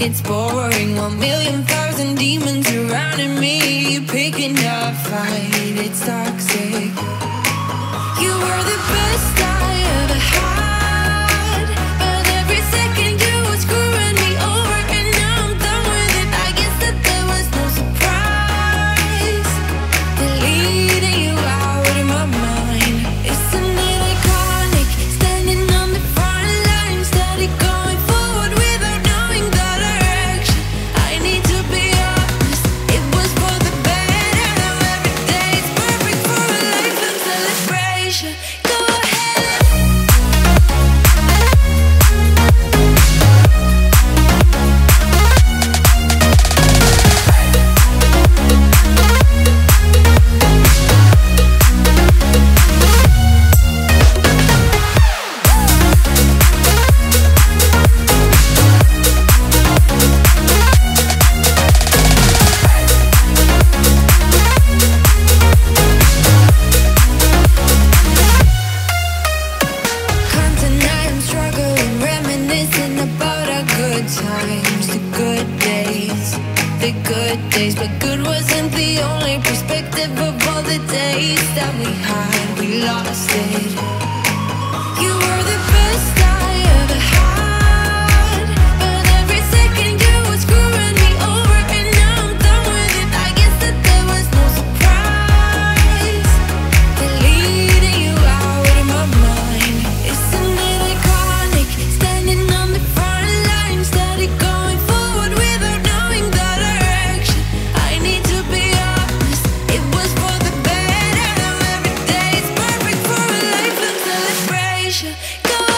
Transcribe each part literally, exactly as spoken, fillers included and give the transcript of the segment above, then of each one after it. it's boring. One million thousand demons surrounding me, picking up fight, it's toxic. You were the best I ever had, but every second you were screwing me over, and now I'm done with it. I guess that there was no surprise, deleting you out of my mind. It's something iconic, standing on the front line, steady going forward without knowing the direction. I need to be honest, it was for the better. Now every day is perfect for a lifetime celebration. Times, the good days, the good days, but good wasn't the only perspective of all the days that we had. We lost it. You were the best I ever had, but every second you were screwing me over, and now I'm done with it. I guess that there was no surprise, deleting you out of my mind. It's something iconic, standing on the front, going forward without knowing the direction. I need to be honest, it was for the better. Now every day is perfect for a lifetime celebration. Go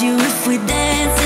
You if we dance.